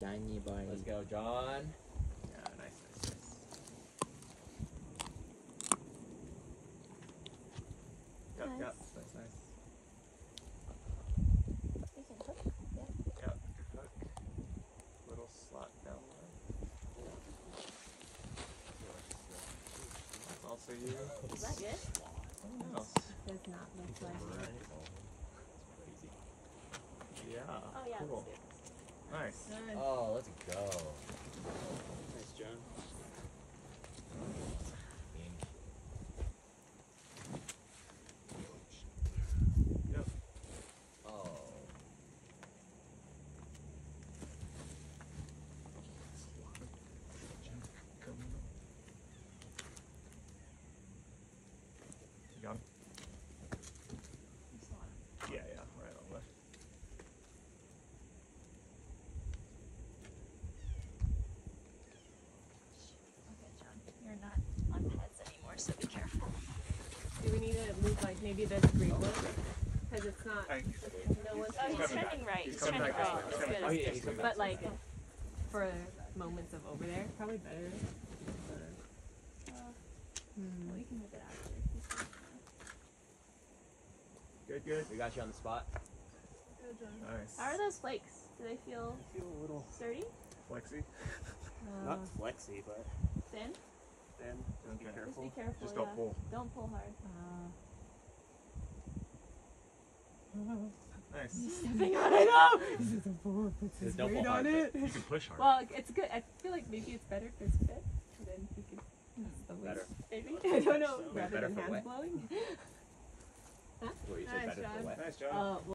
Shiny bunny. Let's go, John. Yeah, nice. Yep, nice. Yep, that's nice. You can hook. Yep. Yep, hook. Little slot down there. That's also you. Is that good? No. It does not look like it. That's crazy. Yeah. Oh, yeah. Cool. Nice. Nice. Oh, let's go. Nice, John. Yep. Oh. You got him? Yeah, right on the left. So be careful. Do we need to move like maybe this green one? Because it's not. He's trending right. He's trending right. Oh, yeah, he's but back. Like for moments of over there, probably better. We can move it after. Good. We got you on the spot. Good job. Nice. How are those flakes? Do they feel? They feel a little sturdy. Flexy. Not flexy, but thin. Don't get careful. Just be careful. Just don't pull. Don't pull hard. Nice. He's stepping on it up. Just don't pull hard. You can push hard. Well, it's good. I feel like maybe it's better if it's fit. Then you can. Better. Maybe. I don't know. Rather than hand blowing. Huh? Well, you said better for wet. Nice job.